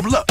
Double up.